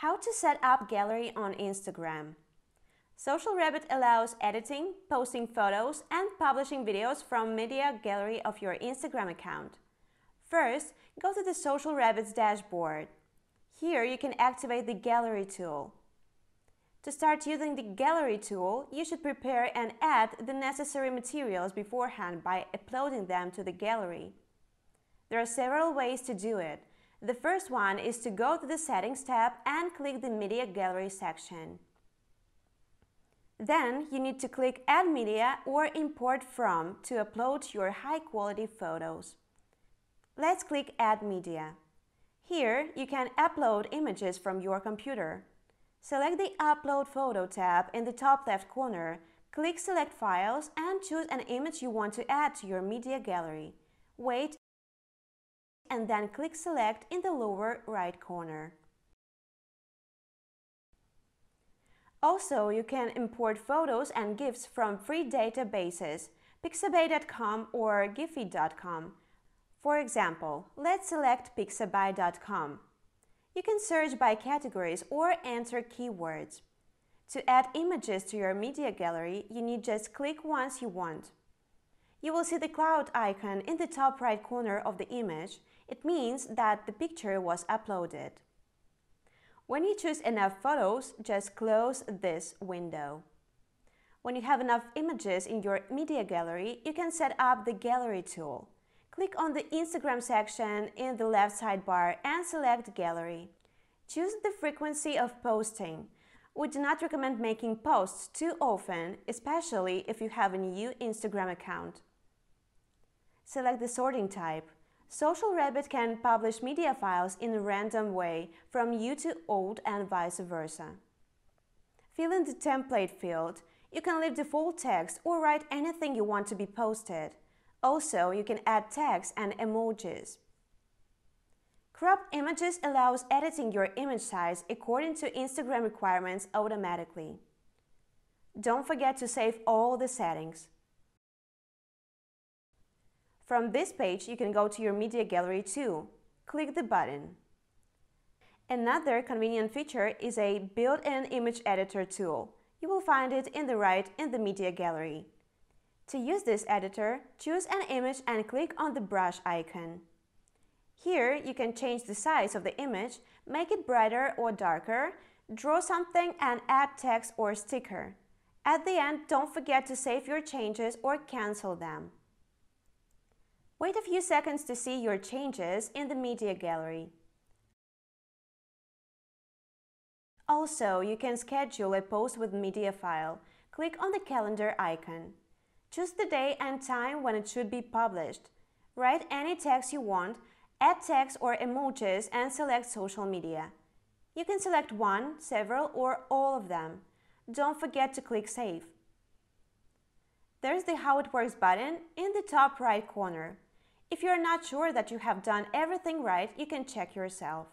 How to set up gallery on Instagram. Social Rabbit allows editing, posting photos and publishing videos from media gallery of your Instagram account. First, go to the Social Rabbit's dashboard. Here you can activate the gallery tool. To start using the gallery tool, you should prepare and add the necessary materials beforehand by uploading them to the gallery. There are several ways to do it. The first one is to go to the Settings tab and click the Media Gallery section. Then you need to click Add Media or Import From to upload your high-quality photos. Let's click Add Media. Here you can upload images from your computer. Select the Upload Photo tab in the top left corner, click Select Files and choose an image you want to add to your media gallery. Wait and then click Select in the lower right corner. Also, you can import photos and GIFs from free databases, pixabay.com or giphy.com. For example, let's select pixabay.com. You can search by categories or enter keywords. To add images to your media gallery, you need just click once you want. You will see the cloud icon in the top right corner of the image. It means that the picture was uploaded. When you choose enough photos, just close this window. When you have enough images in your media gallery, you can set up the gallery tool. Click on the Instagram section in the left sidebar and select Gallery. Choose the frequency of posting. We do not recommend making posts too often, especially if you have a new Instagram account. Select the sorting type. Social Rabbit can publish media files in a random way, from new to old and vice versa. Fill in the template field. You can leave the full text or write anything you want to be posted. Also, you can add tags and emojis. Crop images allows editing your image size according to Instagram requirements automatically. Don't forget to save all the settings. From this page, you can go to your media gallery too. Click the button. Another convenient feature is a built-in image editor tool. You will find it in the right in the media gallery. To use this editor, choose an image and click on the brush icon. Here, you can change the size of the image, make it brighter or darker, draw something and add text or sticker. At the end, don't forget to save your changes or cancel them. Wait a few seconds to see your changes in the media gallery. Also, you can schedule a post with media file. Click on the calendar icon. Choose the day and time when it should be published. Write any text you want, add text or emojis and select social media. You can select one, several or all of them. Don't forget to click Save. There's the How It Works button in the top right corner. If you're not sure that you have done everything right, you can check yourself.